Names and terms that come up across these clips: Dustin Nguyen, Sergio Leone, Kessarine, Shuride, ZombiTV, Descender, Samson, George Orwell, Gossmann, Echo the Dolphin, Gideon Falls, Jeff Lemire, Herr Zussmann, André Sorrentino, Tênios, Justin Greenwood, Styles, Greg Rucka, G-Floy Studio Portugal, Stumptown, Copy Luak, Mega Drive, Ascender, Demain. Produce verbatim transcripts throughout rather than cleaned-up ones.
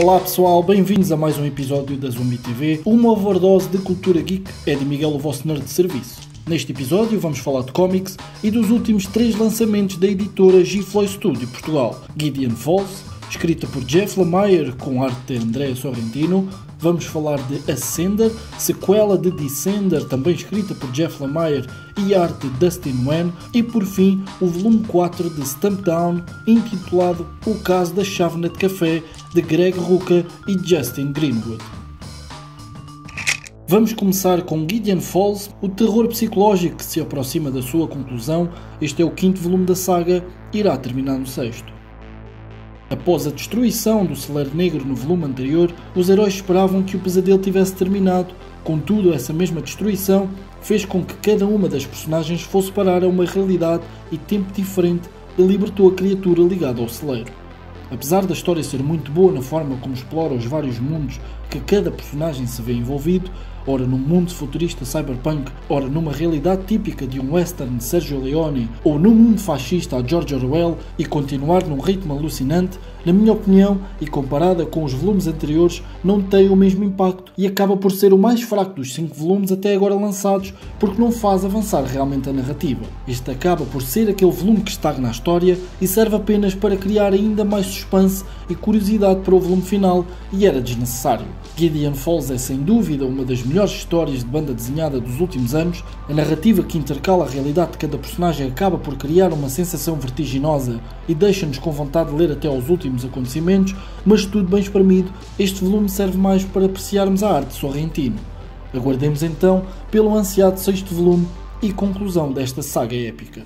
Olá pessoal, bem-vindos a mais um episódio da ZombiTV. Uma overdose de cultura geek. É de Miguel, o vosso nerd de serviço. Neste episódio vamos falar de cómics e dos últimos três lançamentos da editora G-Floy Studio Portugal. Gideon Falls, escrita por Jeff Lemire com arte de André Sorrentino. Vamos falar de Ascender, sequela de Descender, também escrita por Jeff Lemire e arte de Dustin Nguyen. E por fim, o volume quatro de Stumptown, intitulado O Caso da Chávena de Café, de Greg Rucka e Justin Greenwood. Vamos começar com Gideon Falls, o terror psicológico que se aproxima da sua conclusão. Este é o quinto volume da saga, irá terminar no sexto. Após a destruição do celeiro negro no volume anterior, os heróis esperavam que o pesadelo tivesse terminado. Contudo, essa mesma destruição fez com que cada uma das personagens fosse parar a uma realidade e tempo diferente e libertou a criatura ligada ao celeiro. Apesar da história ser muito boa na forma como explora os vários mundos que cada personagem se vê envolvido, ora num mundo futurista cyberpunk, ora numa realidade típica de um western de Sergio Leone, ou num mundo fascista a George Orwell, e continuar num ritmo alucinante, na minha opinião, e comparada com os volumes anteriores, não tem o mesmo impacto e acaba por ser o mais fraco dos cinco volumes até agora lançados, porque não faz avançar realmente a narrativa. Este acaba por ser aquele volume que estagna a história e serve apenas para criar ainda mais suspense e curiosidade para o volume final, e era desnecessário. Gideon Falls é sem dúvida uma das melhores histórias de banda desenhada dos últimos anos. A narrativa que intercala a realidade de cada personagem acaba por criar uma sensação vertiginosa e deixa-nos com vontade de ler até aos últimos acontecimentos, mas tudo bem espremido, este volume serve mais para apreciarmos a arte de Sorrentino. Aguardemos então pelo ansiado sexto volume e conclusão desta saga épica.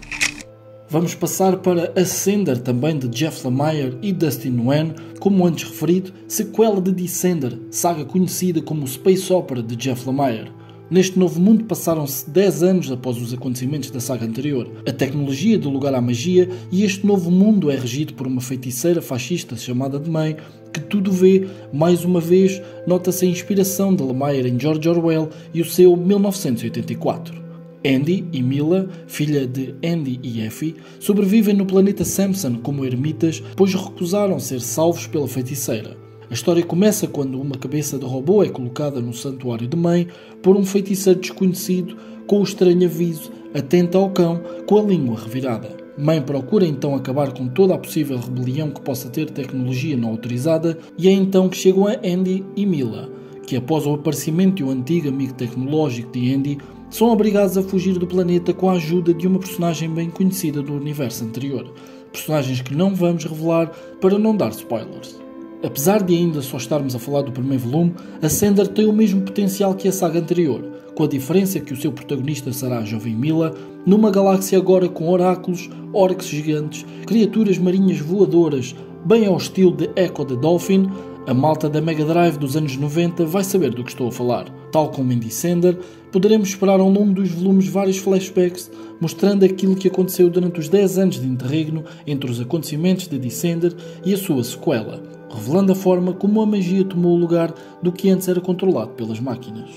Vamos passar para Ascender, também de Jeff Lemire e Dustin Nguyen, como antes referido, sequela de Descender, saga conhecida como Space Opera de Jeff Lemire. Neste novo mundo passaram-se dez anos após os acontecimentos da saga anterior. A tecnologia deu lugar à magia e este novo mundo é regido por uma feiticeira fascista chamada Demain, que tudo vê. Mais uma vez, nota-se a inspiração de Lemire em George Orwell e o seu mil novecentos e oitenta e quatro. Andy e Mila, filha de Andy e Effie, sobrevivem no planeta Samson como ermitas, pois recusaram ser salvos pela feiticeira. A história começa quando uma cabeça de robô é colocada no santuário de mãe por um feiticeiro desconhecido com o estranho aviso "Atenta ao cão" com a língua revirada. Mãe procura então acabar com toda a possível rebelião que possa ter tecnologia não autorizada e é então que chegam a Andy e Mila, que após o aparecimento de um antigo amigo tecnológico de Andy, são obrigados a fugir do planeta com a ajuda de uma personagem bem conhecida do universo anterior, personagens que não vamos revelar para não dar spoilers. Apesar de ainda só estarmos a falar do primeiro volume, Ascender tem o mesmo potencial que a saga anterior, com a diferença que o seu protagonista será a jovem Mila, numa galáxia agora com oráculos, orcs gigantes, criaturas marinhas voadoras, bem ao estilo de Echo the Dolphin. A malta da Mega Drive dos anos noventa vai saber do que estou a falar. Tal como em Descender, poderemos esperar ao longo dos volumes vários flashbacks mostrando aquilo que aconteceu durante os dez anos de interregno entre os acontecimentos de Descender e a sua sequela, revelando a forma como a magia tomou o lugar do que antes era controlado pelas máquinas.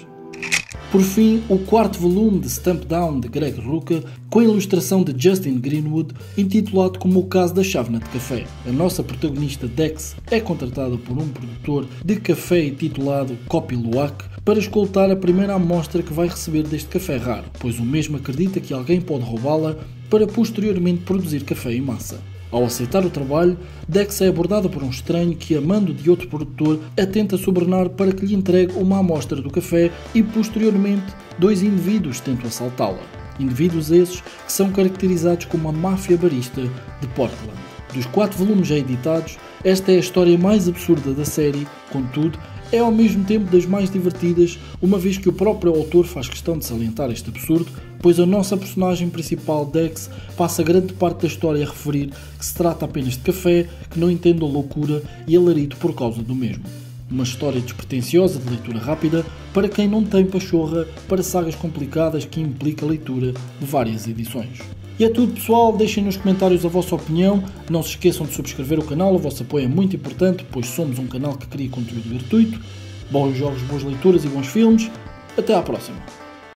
Por fim, o quarto volume de Stumptown de Greg Rucka, com a ilustração de Justin Greenwood, intitulado como O Caso da Chávena de Café. A nossa protagonista Dex é contratada por um produtor de café intitulado Copy Luak para escoltar a primeira amostra que vai receber deste café raro, pois o mesmo acredita que alguém pode roubá-la para posteriormente produzir café em massa. Ao aceitar o trabalho, Dex é abordada por um estranho que, a mando de outro produtor, a tenta subornar para que lhe entregue uma amostra do café e, posteriormente, dois indivíduos tentam assaltá-la. Indivíduos esses que são caracterizados como a máfia barista de Portland. Dos quatro volumes já editados, esta é a história mais absurda da série, contudo, é ao mesmo tempo das mais divertidas, uma vez que o próprio autor faz questão de salientar este absurdo, pois a nossa personagem principal, Dex, passa grande parte da história a referir que se trata apenas de café, que não entende a loucura e alarido por causa do mesmo. Uma história despretensiosa de leitura rápida para quem não tem pachorra para sagas complicadas que implica a leitura de várias edições. E é tudo pessoal, deixem nos comentários a vossa opinião, não se esqueçam de subscrever o canal, o vosso apoio é muito importante, pois somos um canal que cria conteúdo gratuito. Bons jogos, boas leituras e bons filmes, até à próxima!